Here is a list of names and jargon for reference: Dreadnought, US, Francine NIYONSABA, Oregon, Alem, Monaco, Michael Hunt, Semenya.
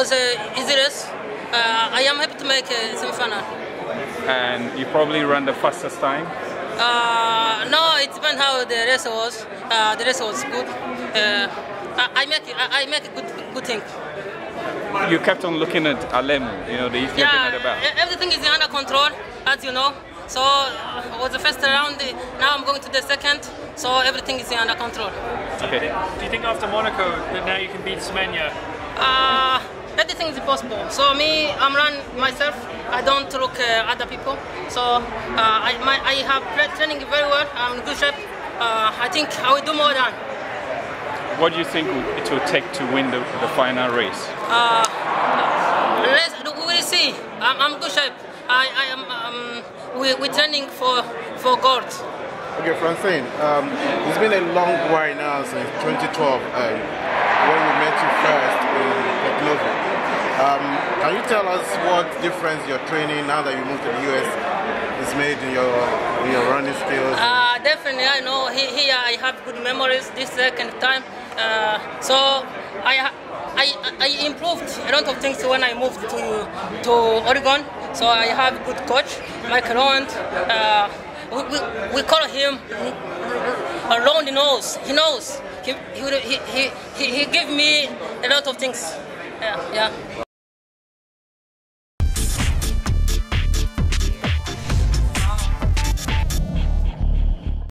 was an easy race. I am happy to make a semi-final. And you probably ran the fastest time? No, it depends how the race was. The race was good. I make a good thing. You kept on looking at Alem, you know, the Ethiopian at the back. Everything is under control, as you know. So it was the first round, now I'm going to the second, so everything is under control. Okay. Do you think after Monaco that now you can beat Semenya? Everything is possible. So me, I'm running myself, I don't look other people. So I have training very well, I'm in good shape. I think I will do more than. What do you think it will take to win the final race? We will see. I'm in good shape. We're training for gold. Okay, Francine, it's been a long while now since 2012 when we met you first in the global. Can you tell us what difference your training now that you moved to the US is made in your running skills? Definitely, I know. Here I have good memories this second time. So I improved a lot of things when I moved to Oregon. So I have a good coach, Michael Hunt. We call him a lonely nose. He knows. He gave me a lot of things. Yeah.